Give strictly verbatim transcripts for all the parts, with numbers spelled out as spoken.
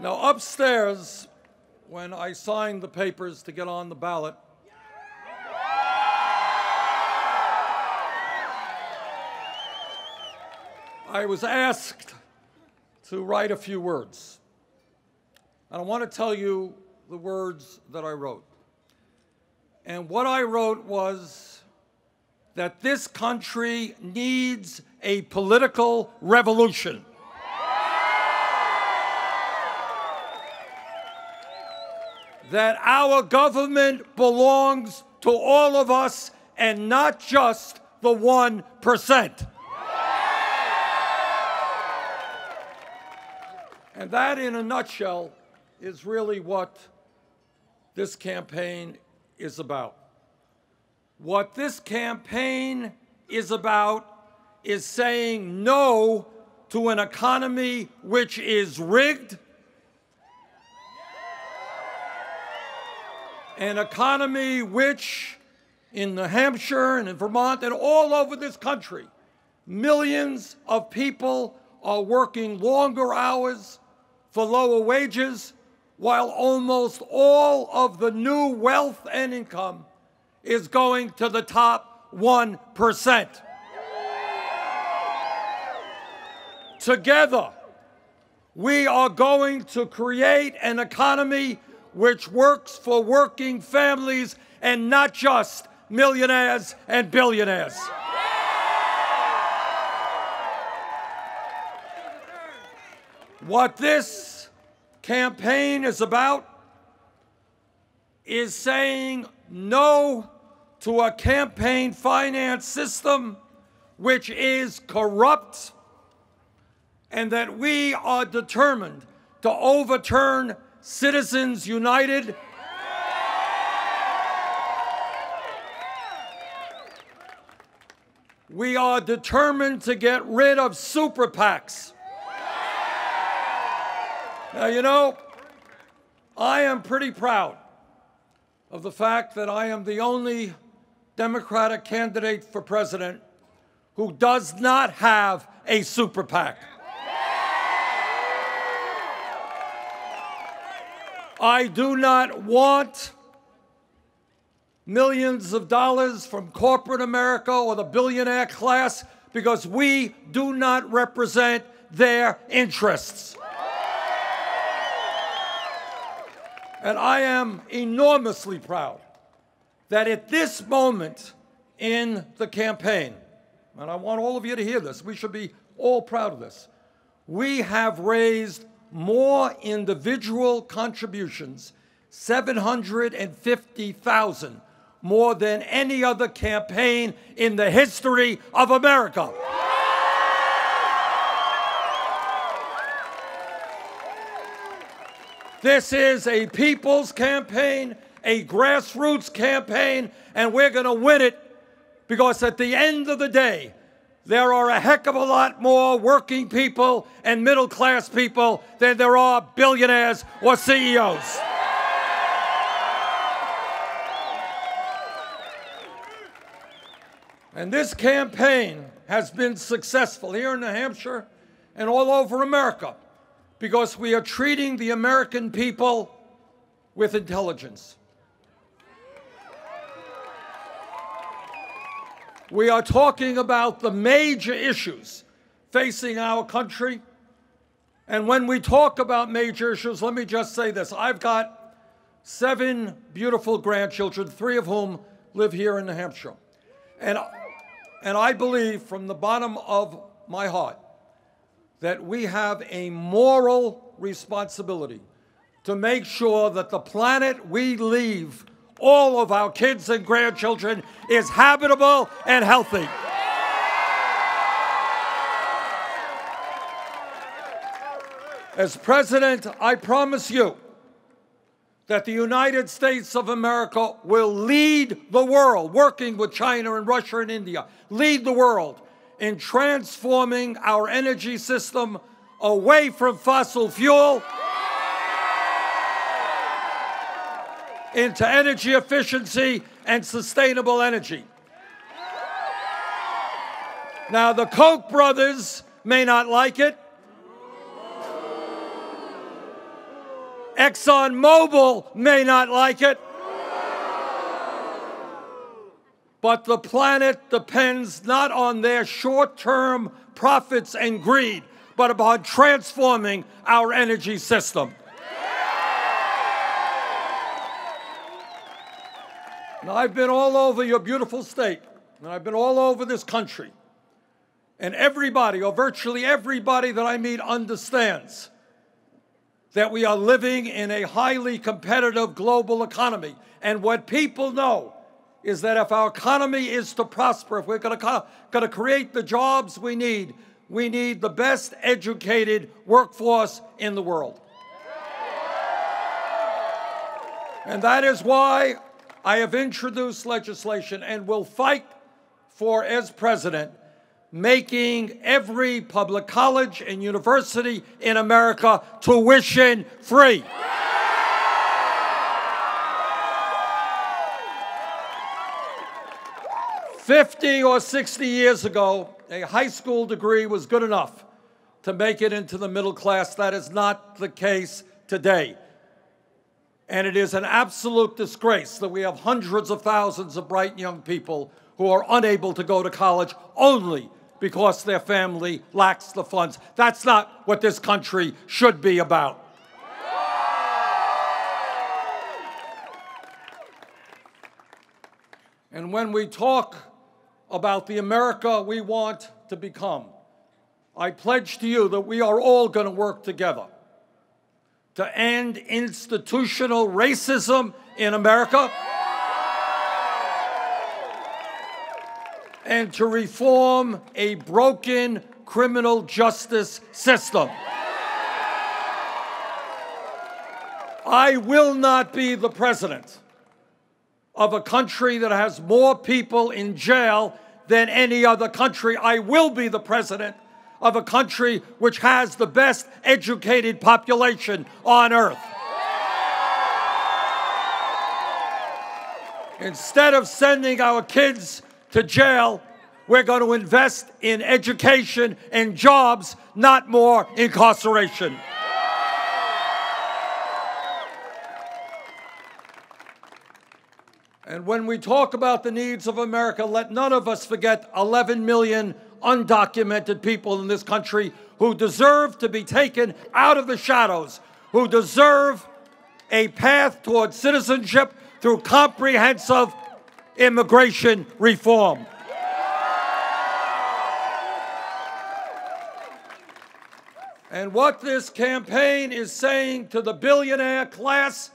Now, upstairs, when I signed the papers to get on the ballot, I was asked to write a few words. And I want to tell you the words that I wrote. And what I wrote was that this country needs a political revolution. That our government belongs to all of us and not just the one percent. And that, in a nutshell, is really what this campaign is about. What this campaign is about is saying no to an economy which is rigged, an economy which, in New Hampshire and in Vermont and all over this country, millions of people are working longer hours for lower wages, while almost all of the new wealth and income is going to the top one percent. Together, we are going to create an economy which works for working families and not just millionaires and billionaires. What this campaign is about is saying no to a campaign finance system which is corrupt, and that we are determined to overturn Citizens United . We are determined to get rid of super PACs. Now, you know, I am pretty proud of the fact that I am the only Democratic candidate for president who does not have a super PAC. I do not want millions of dollars from corporate America or the billionaire class, because we do not represent their interests. And I am enormously proud that at this moment in the campaign, and I want all of you to hear this, we should be all proud of this, we have raised more individual contributions, seven hundred fifty thousand, more than any other campaign in the history of America. This is a people's campaign, a grassroots campaign, and we're going to win it, because at the end of the day, there are a heck of a lot more working people and middle-class people than there are billionaires or C E Os. And this campaign has been successful here in New Hampshire and all over America, because we are treating the American people with intelligence. We are talking about the major issues facing our country. And when we talk about major issues, let me just say this. I've got seven beautiful grandchildren, three of whom live here in New Hampshire. And, and I believe from the bottom of my heart that we have a moral responsibility to make sure that the planet we leave all of our kids and grandchildren is habitable and healthy. As president, I promise you that the United States of America will lead the world, working with China and Russia and India, lead the world in transforming our energy system away from fossil fuel into energy efficiency and sustainable energy. Now, the Koch brothers may not like it, ExxonMobil may not like it, but the planet depends not on their short-term profits and greed, but upon transforming our energy system. Now, I've been all over your beautiful state, and I've been all over this country, and everybody, or virtually everybody that I meet, understands that we are living in a highly competitive global economy. And what people know is that if our economy is to prosper, if we're going to, going to create the jobs we need, we need the best educated workforce in the world. And that is why I have introduced legislation and will fight for, as president, making every public college and university in America tuition free. fifty or sixty years ago, a high school degree was good enough to make it into the middle class. That is not the case today. And it is an absolute disgrace that we have hundreds of thousands of bright young people who are unable to go to college only because their family lacks the funds. That's not what this country should be about. And when we talk about the America we want to become, I pledge to you that we are all going to work together to end institutional racism in America and to reform a broken criminal justice system. I will not be the president of a country that has more people in jail than any other country. I will be the president of a country which has the best educated population on earth. Instead of sending our kids to jail, we're going to invest in education and jobs, not more incarceration. And when we talk about the needs of America, let none of us forget eleven million undocumented people in this country who deserve to be taken out of the shadows, who deserve a path toward citizenship through comprehensive immigration reform. And what this campaign is saying to the billionaire class: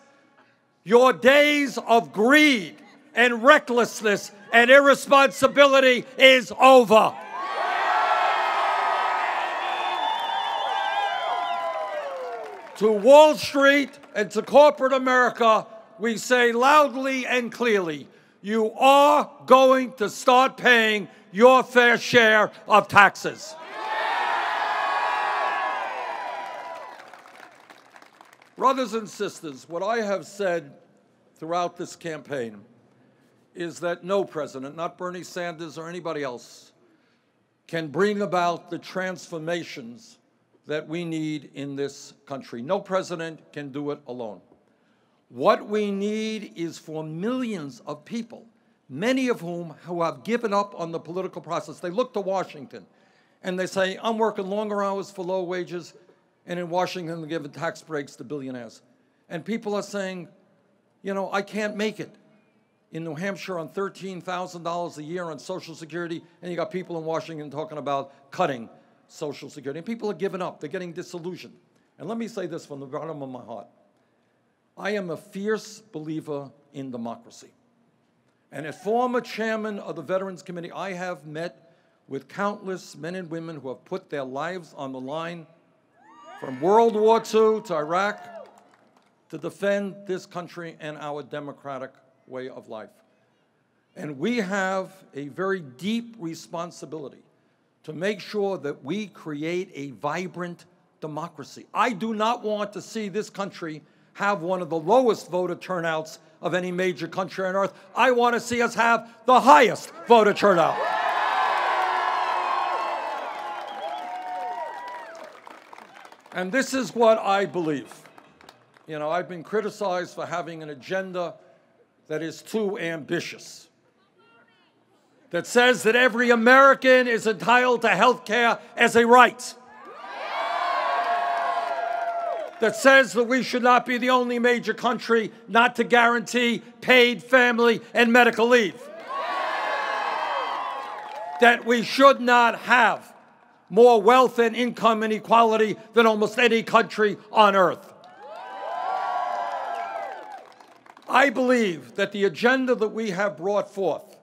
your days of greed and recklessness and irresponsibility is over. To Wall Street and to corporate America, we say loudly and clearly, you are going to start paying your fair share of taxes. Brothers and sisters, what I have said throughout this campaign is that no president, not Bernie Sanders or anybody else, can bring about the transformations that we need in this country. No president can do it alone. What we need is for millions of people, many of whom who have given up on the political process. They look to Washington and they say, I'm working longer hours for low wages, and in Washington, they're giving tax breaks to billionaires. And people are saying, you know, I can't make it in New Hampshire on thirteen thousand dollars a year on Social Security, and you got people in Washington talking about cutting Social Security. And people are giving up. They're getting disillusioned. And let me say this from the bottom of my heart. I am a fierce believer in democracy. And as former chairman of the Veterans Committee, I have met with countless men and women who have put their lives on the line from World War Two to Iraq, to defend this country and our democratic way of life. And we have a very deep responsibility to make sure that we create a vibrant democracy. I do not want to see this country have one of the lowest voter turnouts of any major country on earth. I want to see us have the highest voter turnout. And this is what I believe. You know, I've been criticized for having an agenda that is too ambitious, that says that every American is entitled to health care as a right, that says that we should not be the only major country not to guarantee paid family and medical leave, that we should not have more wealth and income inequality than almost any country on earth. I believe that the agenda that we have brought forth,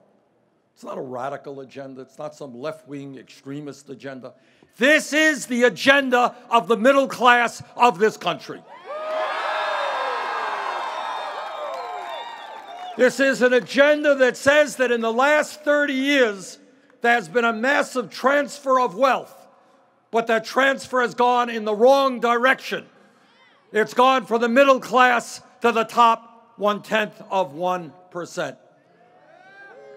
it's not a radical agenda, it's not some left-wing extremist agenda. This is the agenda of the middle class of this country. This is an agenda that says that in the last thirty years, there has been a massive transfer of wealth, but that transfer has gone in the wrong direction. It's gone from the middle class to the top one-tenth of one percent.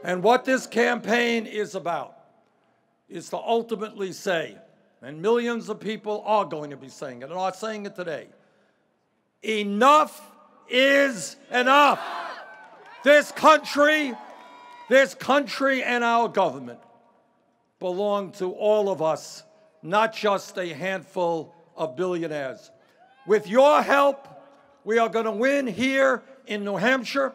And what this campaign is about is to ultimately say, and millions of people are going to be saying it and are saying it today, enough is enough. This country, this country and our government belong to all of us, not just a handful of billionaires. With your help, we are going to win here in New Hampshire.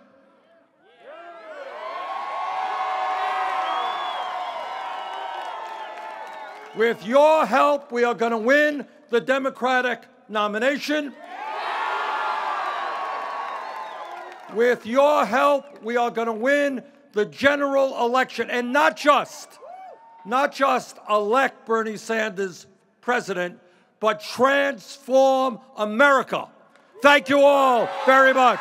With your help, we are going to win the Democratic nomination. With your help, we are going to win the general election, and not just, not just elect Bernie Sanders president, but transform America. Thank you all very much.